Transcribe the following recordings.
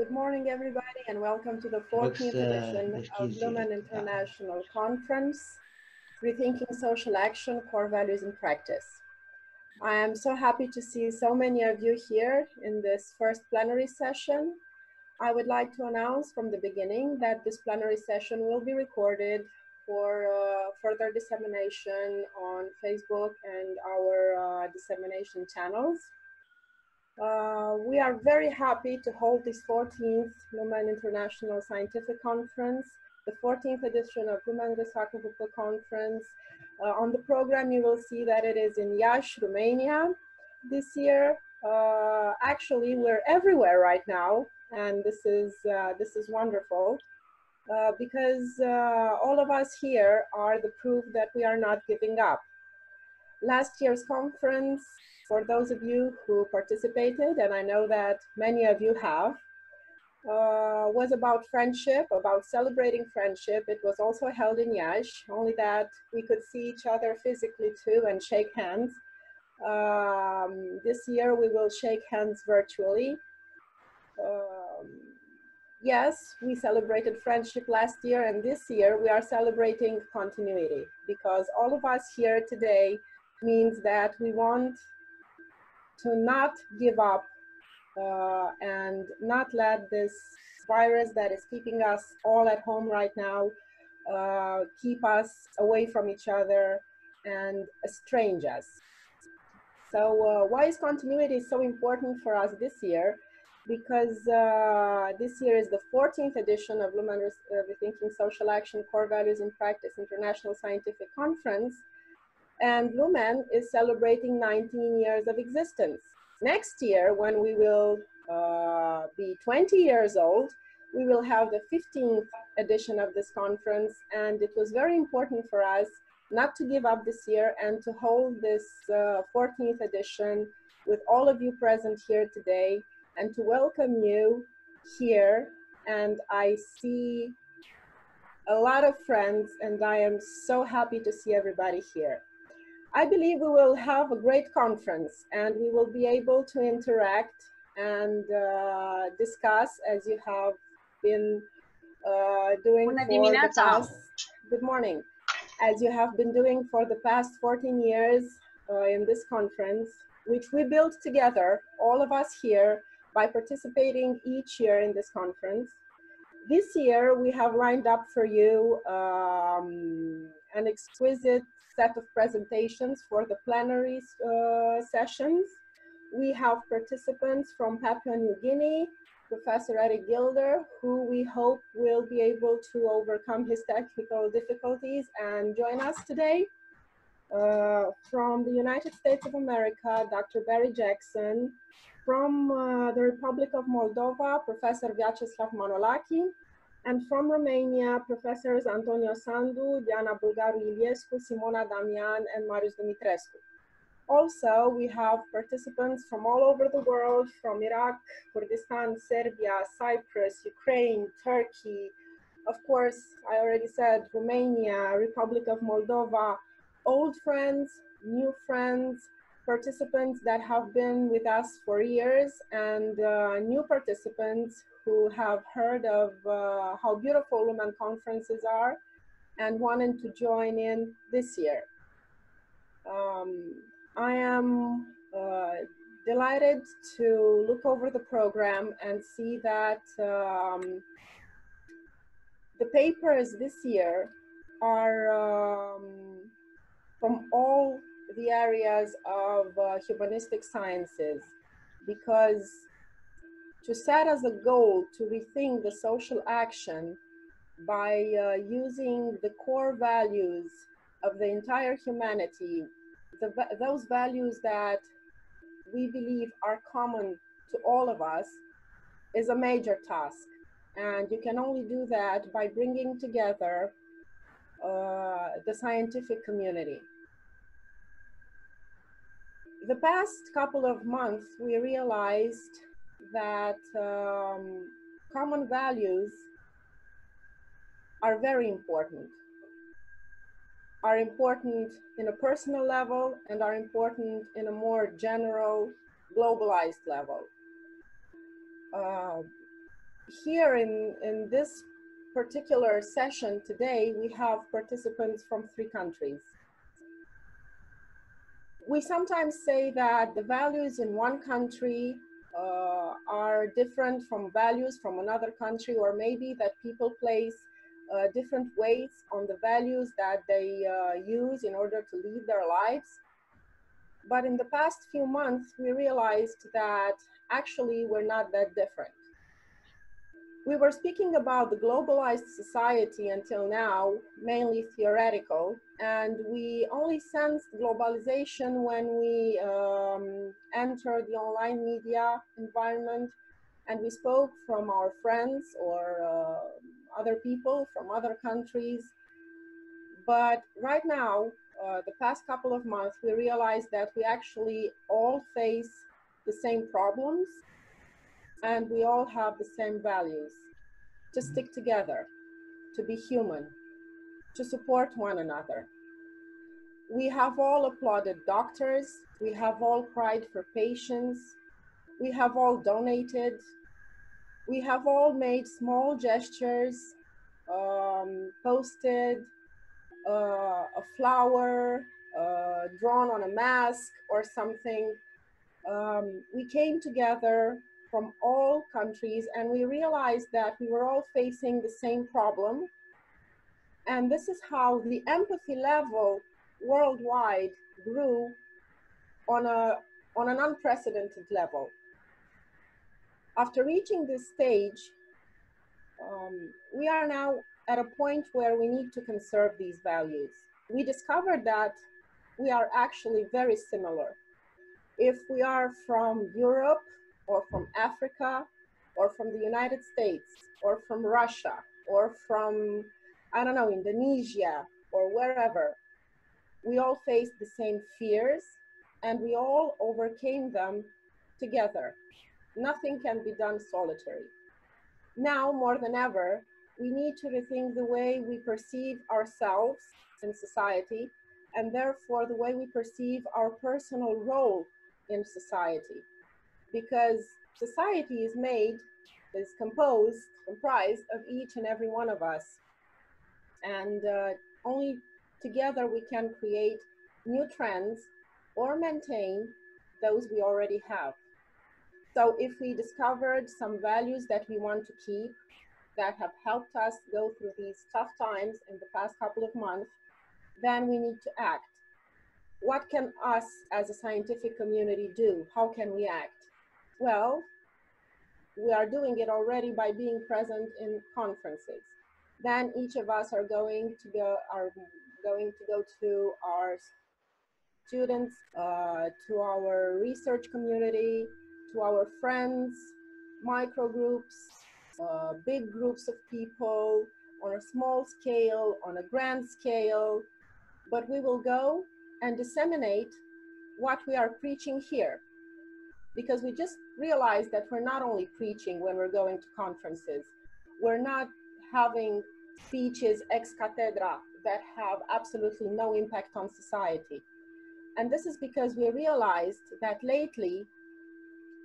Good morning, everybody, and welcome to the 14th edition of Lumen International Conference, Rethinking Social Action, Core Values in Practice. I am so happy to see so many of you here in this first plenary session. I would like to announce from the beginning that this plenary session will be recorded for further dissemination on Facebook and our dissemination channels. We are very happy to hold this 14th Lumen International Scientific Conference, the 14th edition of Lumen RSACVP Conference. On the program, you will see that it is in Iași, Romania this year. Actually, we're everywhere right now, and this is wonderful because all of us here are the proof that we are not giving up. Last year's conference, for those of you who participated, and I know that many of you have, was about friendship, about celebrating friendship. It was also held in Iași, only that we could see each other physically too and shake hands. This year we will shake hands virtually. Yes, we celebrated friendship last year, and this year we are celebrating continuity, because all of us here today means that we want to not give up and not let this virus that is keeping us all at home right now keep us away from each other and estrange us. So why is continuity so important for us this year? Because this year is the 14th edition of Lumen Rethinking Social Action, Core Values in Practice International Scientific Conference. And Lumen is celebrating 19 years of existence. Next year, when we will be 20 years old, we will have the 15th edition of this conference, and it was very important for us not to give up this year and to hold this 14th edition with all of you present here today and to welcome you here. And I see a lot of friends, and I am so happy to see everybody here. I believe we will have a great conference, and we will be able to interact and discuss as you have been doing for the past, good morning, as you have been doing for the past 14 years in this conference, which we built together, all of us here, by participating each year in this conference. This year, we have lined up for you an exquisite set of presentations for the plenary sessions. We have participants from Papua New Guinea, Professor Eric Gilder, who we hope will be able to overcome his technical difficulties and join us today. From the United States of America, Dr. Barry Jackson. From the Republic of Moldova, Professor Vyacheslav Manolaki. And from Romania, Professors Antonio Sandu, Diana Bulgaru-Iliescu, Simona Damian, and Marius Dumitrescu. Also, we have participants from all over the world, from Iraq, Kurdistan, Serbia, Cyprus, Ukraine, Turkey, of course, I already said, Romania, Republic of Moldova, old friends, new friends, participants that have been with us for years, and new participants who have heard of how beautiful Lumen conferences are and wanted to join in this year. I am delighted to look over the program and see that the papers this year are from all the areas of humanistic sciences, because to set as a goal to rethink the social action by using the core values of the entire humanity, those values that we believe are common to all of us, is a major task. And you can only do that by bringing together the scientific community. The past couple of months, we realized that common values are very important. Are important in a personal level and are important in a more general, globalized level. here in this particular session today, we have participants from 3 countries. We sometimes say that the values in one country are different from values from another country, or maybe that people place different weights on the values that they use in order to live their lives. But in the past few months, we realized that actually we're not that different. We were speaking about the globalized society until now, mainly theoretical, and we only sensed globalization when we entered the online media environment, and we spoke from our friends or other people from other countries. But right now, the past couple of months, we realized that we actually all face the same problems, and we all have the same values: to stick together, to be human, to support one another. We have all applauded doctors, we have all cried for patients, we have all donated, we have all made small gestures, posted a flower, drawn on a mask or something. We came together from all countries, and we realized that we were all facing the same problem. And this is how the empathy level worldwide grew on an unprecedented level. After reaching this stage, we are now at a point where we need to conserve these values. We discovered that we are actually very similar. If we are from Europe, or from Africa, or from the United States, or from Russia, or from, I don't know, Indonesia, or wherever, we all faced the same fears, and we all overcame them together. Nothing can be done solitary. Now, more than ever, we need to rethink the way we perceive ourselves in society, and therefore the way we perceive our personal role in society. Because society is comprised of each and every one of us. And only together we can create new trends or maintain those we already have. So if we discovered some values that we want to keep, that have helped us go through these tough times in the past couple of months, then we need to act. What can us as a scientific community do? How can we act? Well, we are doing it already by being present in conferences. Then each of us are going to go to our students, to our research community, to our friends, micro groups, big groups of people, on a small scale, on a grand scale. But we will go and disseminate what we are preaching here. Because we just realized that we're not only preaching when we're going to conferences. We're not having speeches ex cathedra that have absolutely no impact on society. And this is because we realized that lately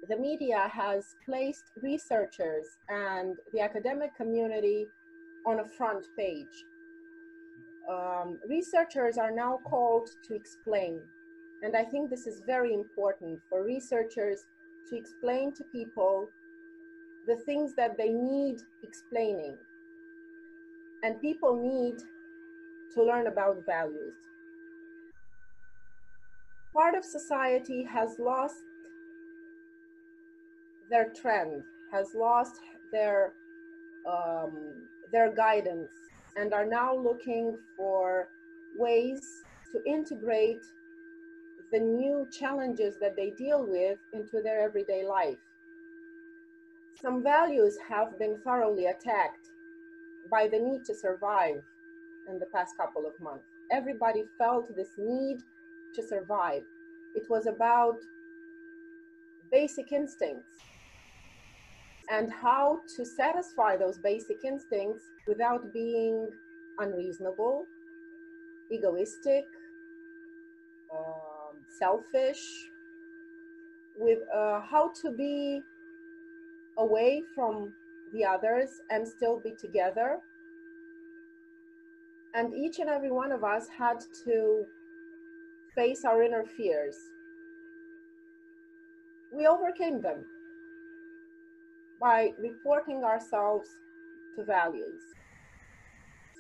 the media has placed researchers and the academic community on a front page. Researchers are now called to explain. And I think this is very important for researchers to explain to people the things that they need explaining. And people need to learn about values. Part of society has lost their trend, has lost their guidance, and are now looking for ways to integrate the new challenges that they deal with into their everyday life. Some values have been thoroughly attacked by the need to survive in the past couple of months. Everybody felt this need to survive. It was about basic instincts and how to satisfy those basic instincts without being unreasonable, egoistic, selfish, with how to be away from the others and still be together. And each and every one of us had to face our inner fears. We overcame them by reporting ourselves to values.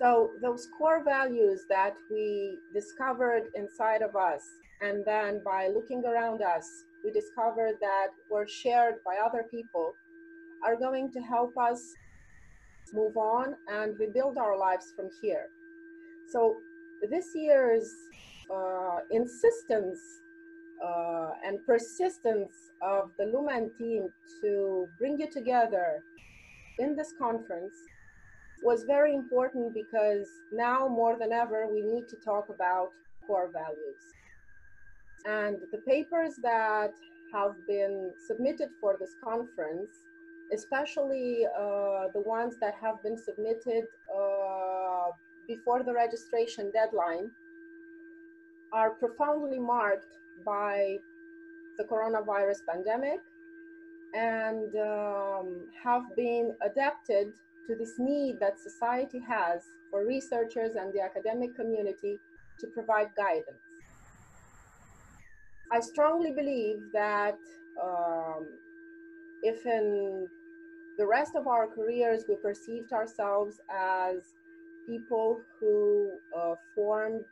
So those core values that we discovered inside of us, and then by looking around us, we discovered that were shared by other people, are going to help us move on and rebuild our lives from here. So this year's insistence and persistence of the Lumen team to bring you together in this conference was very important, because now more than ever we need to talk about core values. And the papers that have been submitted for this conference, especially the ones that have been submitted before the registration deadline, are profoundly marked by the coronavirus pandemic and have been adapted to this need that society has for researchers and the academic community to provide guidance. I strongly believe that if in the rest of our careers we perceived ourselves as people who formed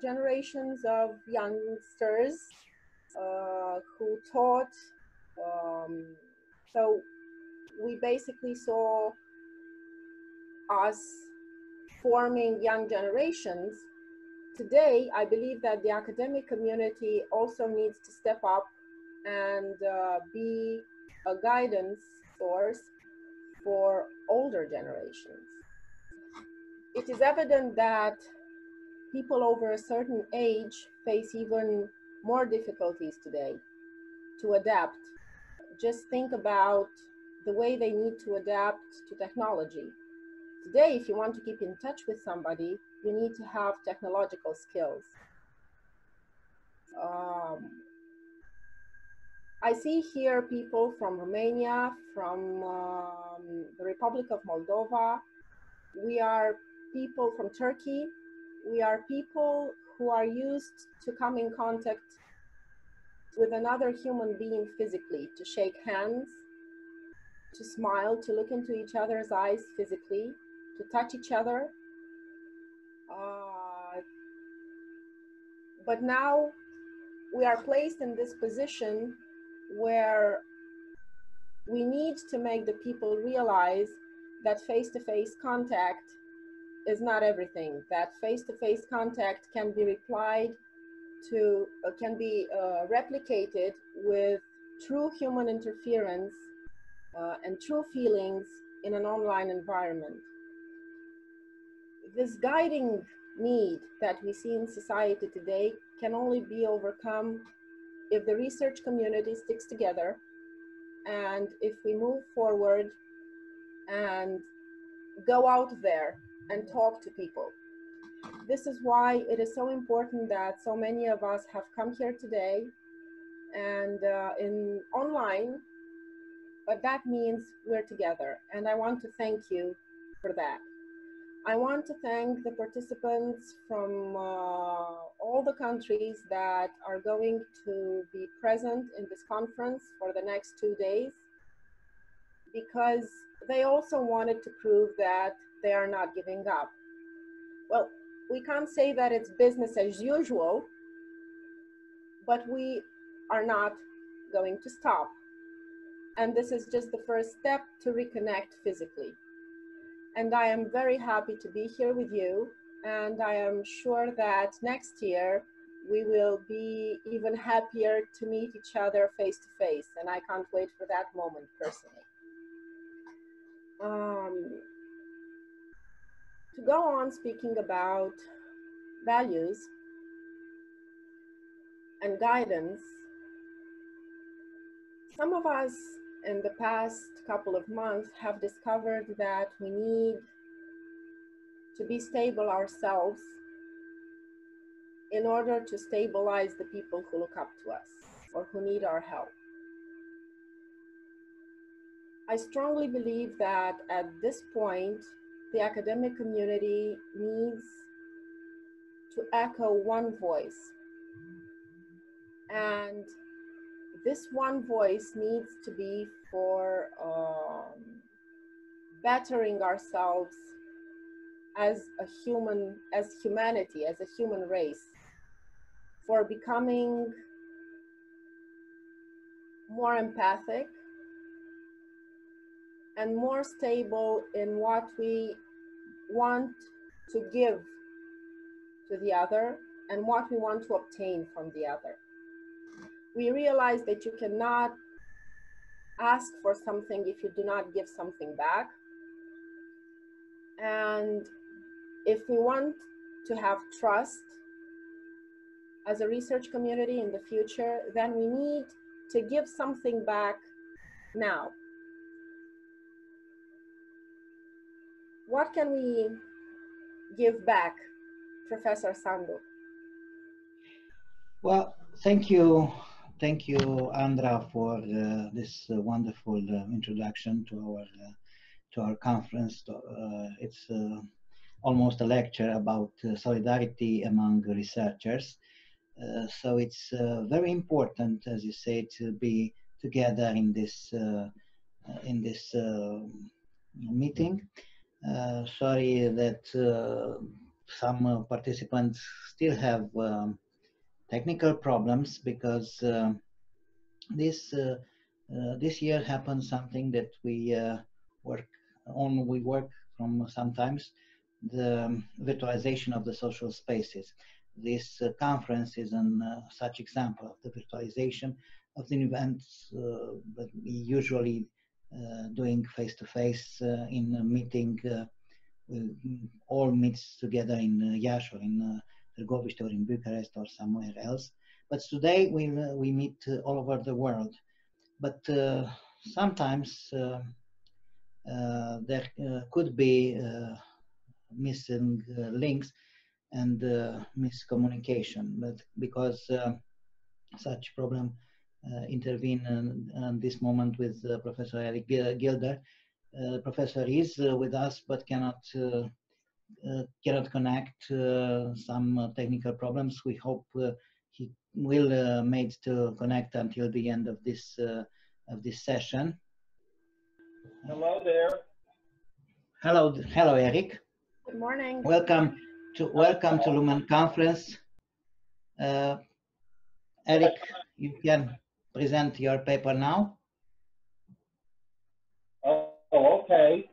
generations of youngsters who taught, so we basically saw us forming young generations. Today, I believe that the academic community also needs to step up and be a guidance source for older generations. It is evident that people over a certain age face even more difficulties today to adapt. Just think about the way they need to adapt to technology. Today, if you want to keep in touch with somebody, you need to have technological skills. I see here people from Romania, from the Republic of Moldova. We are people from Turkey. We are people who are used to come in contact with another human being physically, to shake hands, to smile, to look into each other's eyes physically, to touch each other. But now we are placed in this position where we need to make the people realize that face-to-face contact is not everything, that face-to-face contact can be replied to, replicated with true human interference and true feelings in an online environment. This guiding need that we see in society today can only be overcome if the research community sticks together and if we move forward and go out there and talk to people. This is why it is so important that so many of us have come here today and in online, but that means we're together. And I want to thank you for that. I want to thank the participants from all the countries that are going to be present in this conference for the next 2 days, because they also wanted to prove that they are not giving up. Well, we can't say that it's business as usual, but we are not going to stop. And this is just the first step to reconnect physically. And I am very happy to be here with you. And I am sure that next year we will be even happier to meet each other face to face. And I can't wait for that moment personally. To go on speaking about values and guidance, some of us in the past couple of months have discovered that we need to be stable ourselves in order to stabilize the people who look up to us or who need our help. I strongly believe that at this point, the academic community needs to echo one voice. And this one voice needs to be for bettering ourselves as a human, as humanity, as a human race, for becoming more empathic and more stable in what we want to give to the other and what we want to obtain from the other. We realize that you cannot ask for something if you do not give something back. And if we want to have trust as a research community in the future, then we need to give something back now. What can we give back, Professor Sandu? Well, thank you. Thank you, Andra, for this wonderful introduction to our conference. It's almost a lecture about solidarity among researchers. So it's very important, as you say, to be together in this meeting. Sorry that some participants still have technical problems, because this year happened something that we work on. We work from sometimes the virtualization of the social spaces. This conference is an such example of the virtualization of the events that we usually doing face-to-face in a meeting. All meets together in Iași or in Târgoviște or in Bucharest or somewhere else. But today we meet all over the world. But sometimes there could be missing links and miscommunication, but because such problem intervene in this moment with Professor Eric Gilder. Professor is with us but cannot connect. Some technical problems. We hope he will made to connect until the end of this session. Hello there. Hello, hello, Eric. Good morning. Welcome to welcome to Lumen Conference. Eric, you can present your paper now. Oh, okay.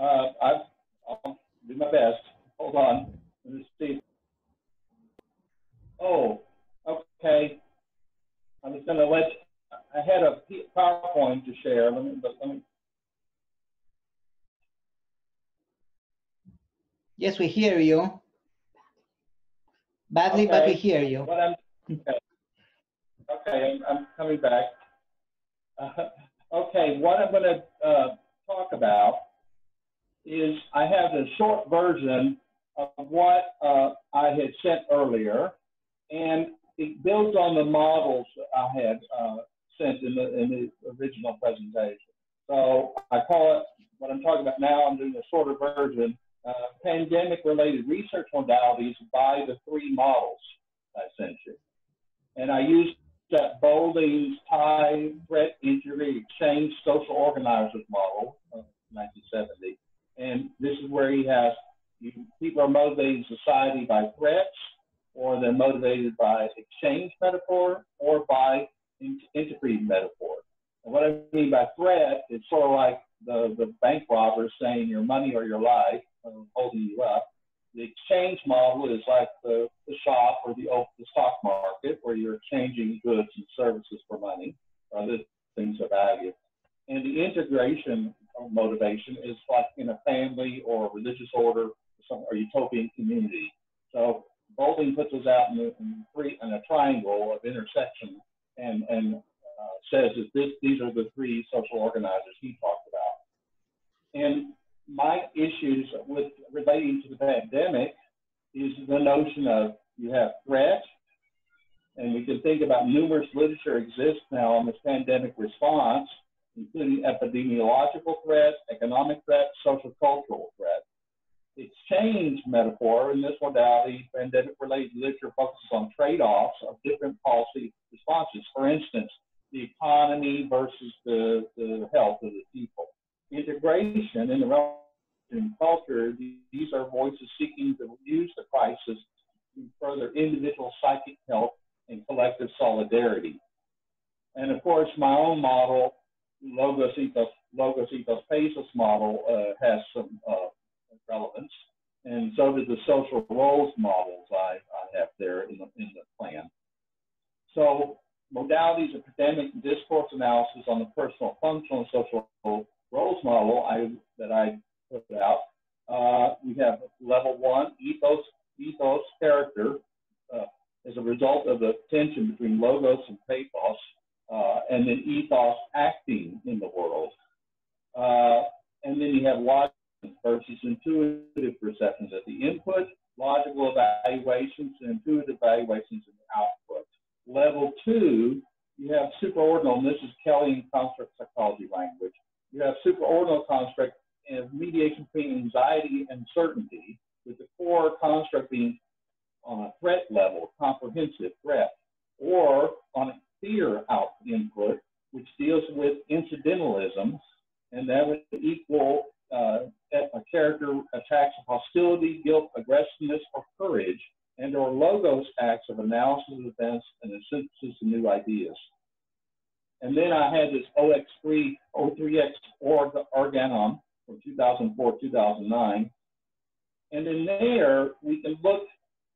I'll do my best. Hold on. Let me see. Oh, okay. I'm just going to let. I had a PowerPoint to share. Let me. Yes, we hear you. Badly, okay. But we hear you. What I'm, okay. Okay, I'm coming back. Okay, what I'm going to talk about is I have a short version of what I had sent earlier, and it builds on the models that I had sent in the original presentation. So I call it, what I'm talking about now, I'm doing a shorter version, pandemic-related research modalities by the three models I sent you. And I used that Boulding's tie, threat, injury, exchange, social organizers model of 1970. And this is where he has, people are motivating society by threats, or they're motivated by exchange metaphor, or by intercreed metaphor. And what I mean by threat, it's sort of like the bank robbers saying your money or your life, holding you up. The exchange model is like the shop or the stock market, where you're exchanging goods and services for money, or other things of value. And the integration motivation is like in a family or a religious order, or utopian community. So Boulding puts us out in a triangle of intersection, and says that these are the three social organizers he talked about. And my issues with relating to the pandemic is the notion of you have threat, and we can think about numerous literature exists now on this pandemic response, including epidemiological threats, economic threats, social cultural threats. The exchange metaphor in this modality, pandemic-related literature focuses on trade-offs of different policy responses. For instance, the economy versus the health of the people. Integration in the realm of culture, these are voices seeking to use the crisis to further individual psychic health and collective solidarity. And of course, my own model, Logos Ethos Pathos model, has some relevance, and so did the social roles models I have there in the plan. So modalities of pandemic and discourse analysis on the personal, functional, and social roles model that I put out. We have level one, ethos character, as a result of the tension between logos and pathos, and then ethos acting in the world. And then you have logic versus intuitive perceptions at the input, logical evaluations and intuitive evaluations at the output. Level two, you have superordinal, and this is Kelly and construct psychology language. You have superordinal construct and mediation between anxiety and certainty, with the core construct being on a threat level, comprehensive threat, or on a fear out input, which deals with incidentalism, and that would equal a character attacks of hostility, guilt, aggressiveness, or courage, and or logos acts of analysis of events and a synthesis of new ideas. And then I had this O3X Organon from 2004-2009, and in there we can look,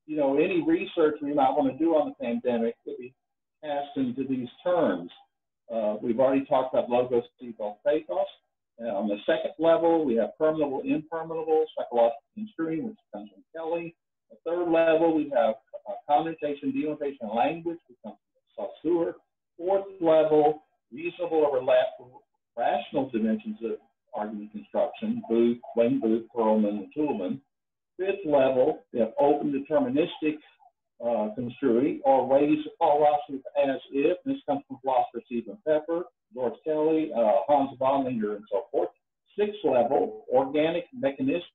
you know, any research we might want to do on the pandemic could be cast into these terms. We've already talked about logos, ethos, pathos. On the second level, we have permeable, impermeable, psychological construing, which comes from Kelly. The third level, we have connotation, denotation, and language, which comes from Saussure. Fourth level, reasonable or rational dimensions of argument construction, Booth, Wayne Booth, Perlman, and Toulmin. Fifth level, we have open deterministic construing, or ways of philosophy as if. This comes from philosopher Stephen Pepper, George Kelly, Hans Von Linger, and so forth. Sixth level, organic mechanistic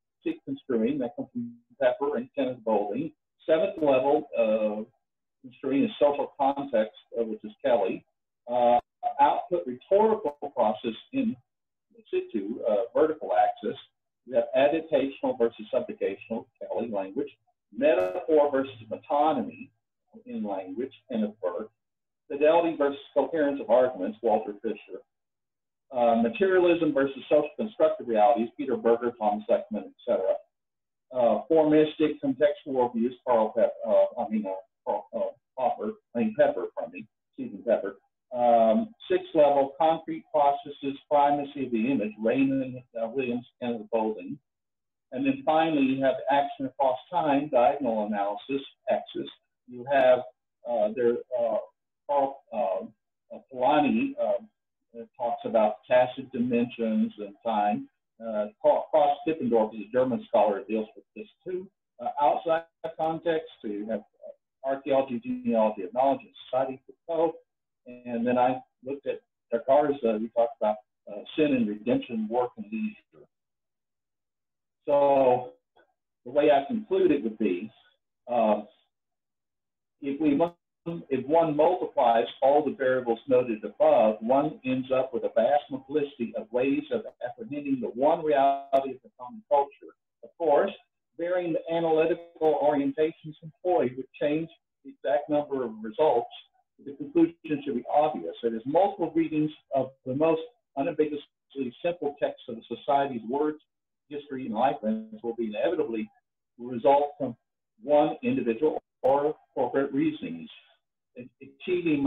construing, that comes from Pepper and Kenneth Bowling. Seventh level, construing is social context, which is Kelly. Output rhetorical process in situ, vertical axis. We have adaptational versus subjugational, Kelly language. Metaphor versus metonymy in language, Kenneth Burke. Fidelity versus coherence of arguments, Walter Fisher. Materialism versus social constructive realities, Peter Berger, Tom Seckman, etc. Formistic contextual views, Stephen Pepper. Sixth level, concrete processes, primacy of the image, Raymond Williams, Kenneth Bowling. And then finally, you have action across time, diagonal analysis, axis. You have Polanyi talks about tacit dimensions and time. Paul Stippendorf is a German scholar who deals with this too. Outside context, so you have archaeology, genealogy, of knowledge, and society for both. And then I looked at Descartes, we talked about sin and redemption, work and leisure. So the way I conclude it would be, if one multiplies all the variables noted above, one ends up with a vast multiplicity of ways of apprehending the one reality of the common culture. Of course, varying the analytical orientations employed would change the exact number of results. The conclusion should be obvious. It is multiple readings of the most unambiguously simple text of the society's words, history, and life events will be inevitably result from one individual or corporate reasonings. Achieving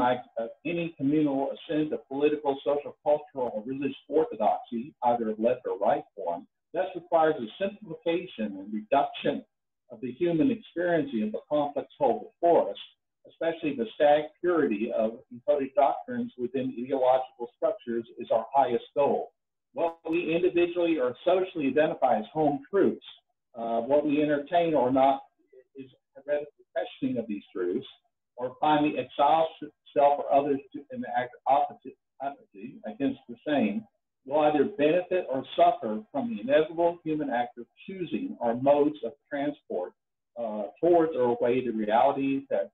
any communal ascent of political, social, cultural, or religious orthodoxy, either of left or right form, thus requires a simplification and reduction of the human experiencing of the complex whole before us, especially the static purity of encoded doctrines within ideological structures is our highest goal. What we individually or socially identify as home truths, what we entertain or not is heretical questioning of these truths, or finally exiles self or others in the act of opposite against the same. human act of choosing our modes of transport towards or away the realities that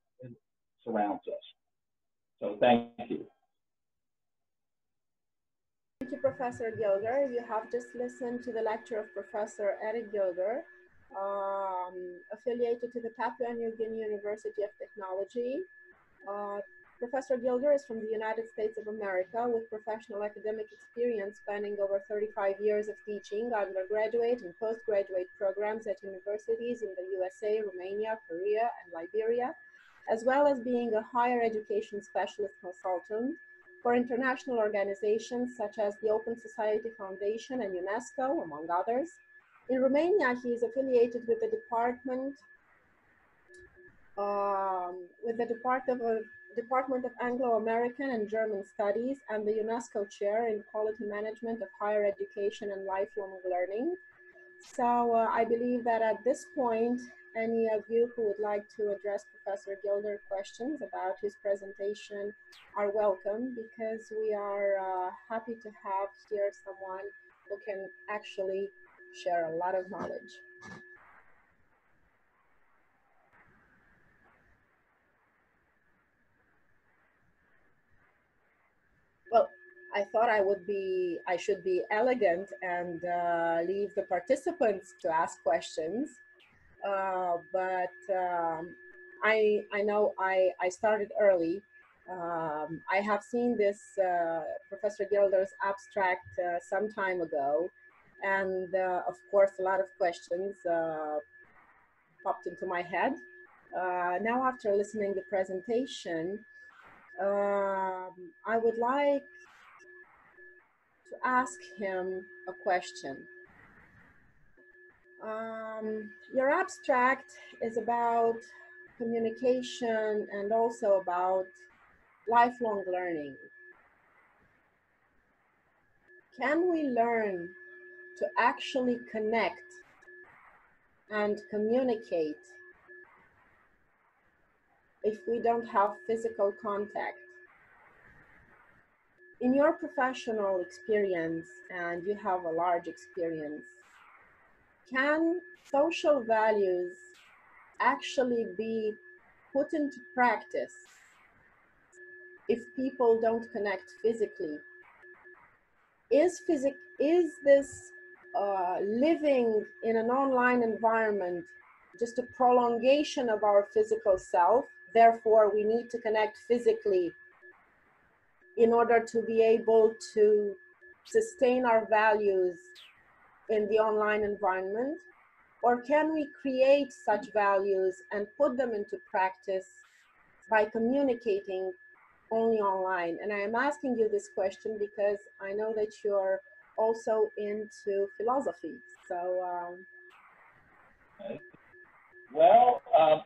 surrounds us. So thank you. Thank you, Professor Gilder. You have just listened to the lecture of Professor Eric Gilder, affiliated to the Papua New Guinea University of Technology. Professor Gilder is from the United States of America with professional academic experience spanning over 35 years of teaching undergraduate and postgraduate programs at universities in the USA, Romania, Korea, and Liberia, as well as being a higher education specialist consultant for international organizations such as the Open Society Foundation and UNESCO, among others. In Romania, he is affiliated with the Department of Anglo-American and German Studies and the UNESCO Chair in Quality Management of Higher Education and Lifelong Learning. So I believe that at this point, any of you who would like to address Professor Gilder questions about his presentation are welcome, because we are happy to have here someone who can actually share a lot of knowledge. Well, I thought I should be elegant and leave the participants to ask questions. But I know I started early. I have seen this Professor Gilder's abstract some time ago, and of course a lot of questions popped into my head. Now, after listening to the presentation, I would like to ask him a question. Your abstract is about communication and also about lifelong learning. Can we learn to actually connect and communicate if we don't have physical contact? In your professional experience, and you have a large experience, can social values actually be put into practice if people don't connect physically? Is this living in an online environment just a prolongation of our physical self? Therefore, we need to connect physically in order to be able to sustain our values in the online environment? Or can we create such values and put them into practice by communicating only online? And I am asking you this question because I know that you're also into philosophy. So, well,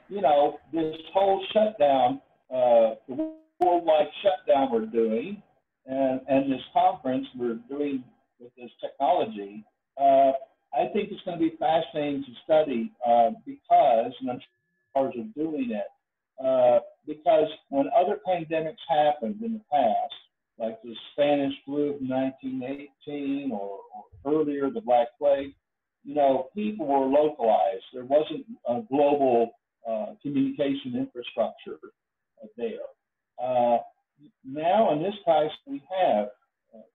you know, this whole shutdown, the worldwide shutdown we're doing, and this conference we're doing with this technology, I think it's going to be fascinating to study because, and I'm sure of doing it, because when other pandemics happened in the past, like the Spanish flu of 1918 or earlier, the Black Plague, you know, people were localized. There wasn't a global communication infrastructure there. Now in this case, we have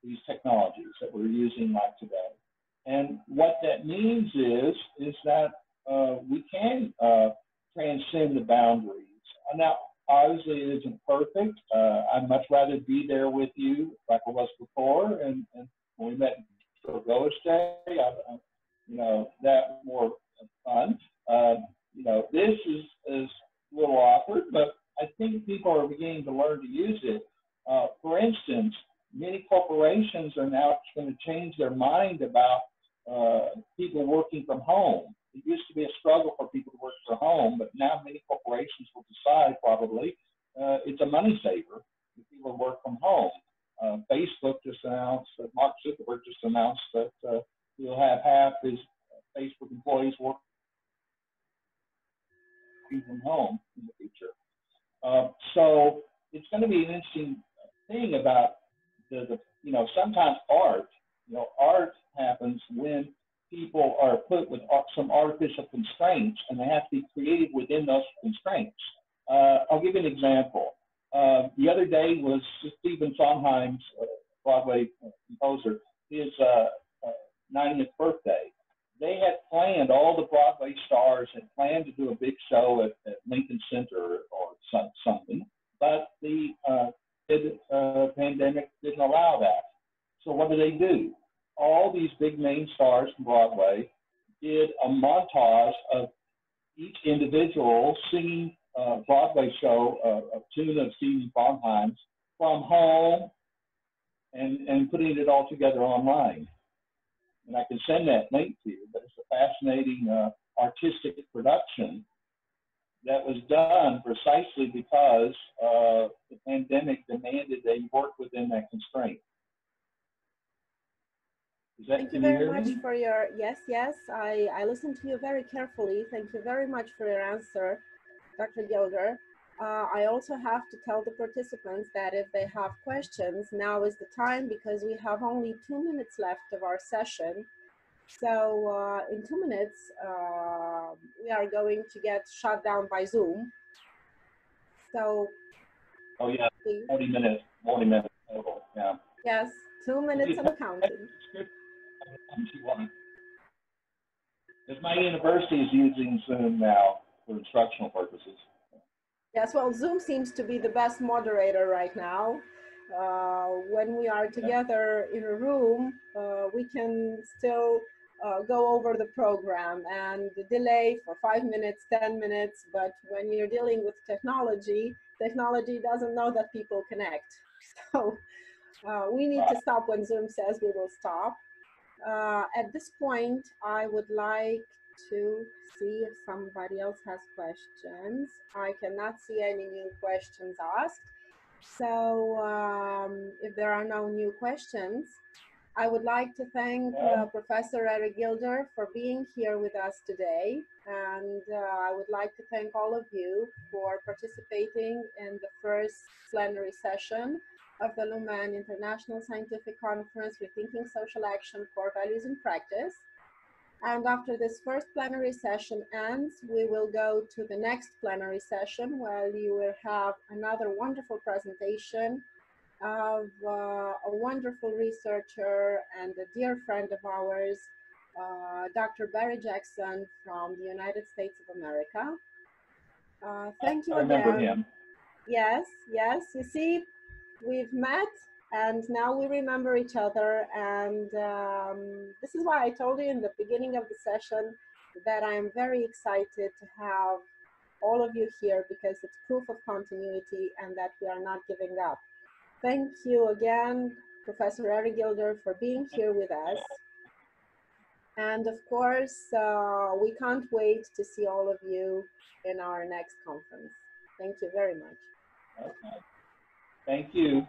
these technologies that we're using like today. And what that means is that we can transcend the boundaries. Now, obviously it isn't perfect. I'd much rather be there with you like I was before. And when we met for Goa's Day, you know, that more fun. You know, this is a little awkward, but I think people are beginning to learn to use it. For instance, many corporations are now going to change their mind about people working from home. It used to be a struggle for people to work from home, but now many corporations will decide probably it's a money saver if people work from home. Facebook just announced, Mark Zuckerberg just announced that he'll have half his Facebook employees working from home in the future. So it's going to be an interesting thing about the, you know, sometimes art happens when people are some artificial constraints, and they have to be created within those constraints. I'll give you an example. The other day was Stephen Sondheim's Broadway composer, his 90th birthday. They had planned, all the Broadway stars had planned to do a big show at Lincoln Center or something, but the pandemic didn't allow that. So what did they do? All these big name stars from Broadway did a montage of each individual singing a Broadway show, a tune of Stephen Sondheim's from home, and putting it all together online. And I can send that link to you, but it's a fascinating artistic production that was done precisely because the pandemic demanded they work within that constraint. Thank you very much for your, yes, I listened to you very carefully. Thank you very much for your answer, Dr. Gilder. I also have to tell the participants that if they have questions, now is the time, because we have only 2 minutes left of our session. So in 2 minutes, we are going to get shut down by Zoom. So. Oh yeah, please. 40 minutes, 40 minutes total, yeah. Yes, 2 minutes of accounting. Because my university is using Zoom now for instructional purposes. Yes, well, Zoom seems to be the best moderator right now. When we are together in a room, we can still go over the program and delay for 5 minutes, 10 minutes, but when you're dealing with technology, technology doesn't know that people connect. So we need to stop when Zoom says we will stop. At this point, I would like to see if somebody else has questions. I cannot see any new questions asked. So if there are no new questions, I would like to thank Professor Eric Gilder for being here with us today. And I would like to thank all of you for participating in the first plenary session of the Lumen International Scientific Conference, Rethinking Social Action, Core Values in Practice. And after this first plenary session ends, we will go to the next plenary session where you will have another wonderful presentation of a wonderful researcher and a dear friend of ours, Dr. Barry Jackson from the United States of America. Thank you again. I remember him. Yes, yes, you see, we've met. And now we remember each other, and this is why I told you in the beginning of the session that I am very excited to have all of you here, because it's proof of continuity and that we are not giving up. Thank you again, Professor Eric Gilder, for being here with us. And of course, we can't wait to see all of you in our next conference. Thank you very much. Okay. Thank you.